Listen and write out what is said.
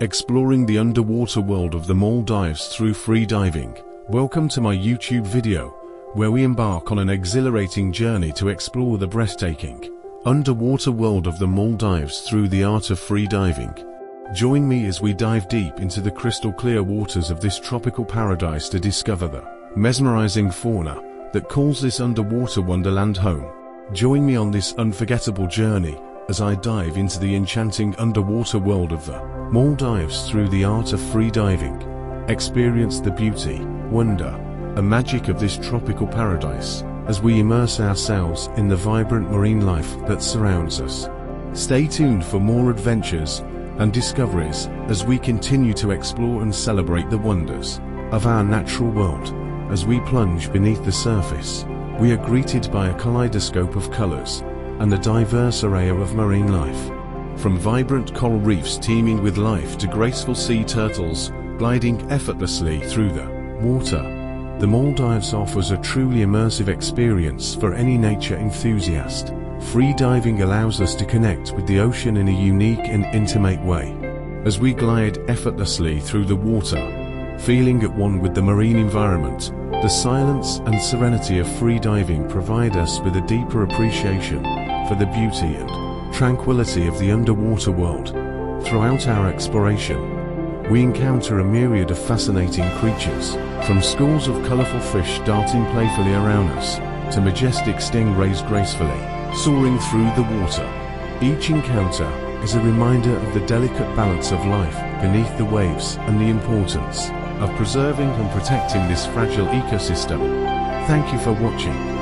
Exploring the underwater world of the Maldives through free diving. Welcome to my YouTube video, where we embark on an exhilarating journey to explore the breathtaking underwater world of the Maldives through the art of free diving. Join me as we dive deep into the crystal clear waters of this tropical paradise to discover the mesmerizing fauna that calls this underwater wonderland home. Join me on this unforgettable journey as I dive into the enchanting underwater world of the Maldives through the art of free diving. Experience the beauty, wonder, and magic of this tropical paradise as we immerse ourselves in the vibrant marine life that surrounds us. Stay tuned for more adventures and discoveries as we continue to explore and celebrate the wonders of our natural world. As we plunge beneath the surface, we are greeted by a kaleidoscope of colors and a diverse array of marine life. From vibrant coral reefs teeming with life to graceful sea turtles gliding effortlessly through the water, the Maldives offers a truly immersive experience for any nature enthusiast. Free diving allows us to connect with the ocean in a unique and intimate way. As we glide effortlessly through the water, feeling at one with the marine environment, the silence and serenity of free diving provide us with a deeper appreciation for the beauty and tranquility of the underwater world. Throughout our exploration, we encounter a myriad of fascinating creatures, from schools of colorful fish darting playfully around us, to majestic stingrays gracefully soaring through the water. Each encounter is a reminder of the delicate balance of life beneath the waves and the importance of preserving and protecting this fragile ecosystem. Thank you for watching.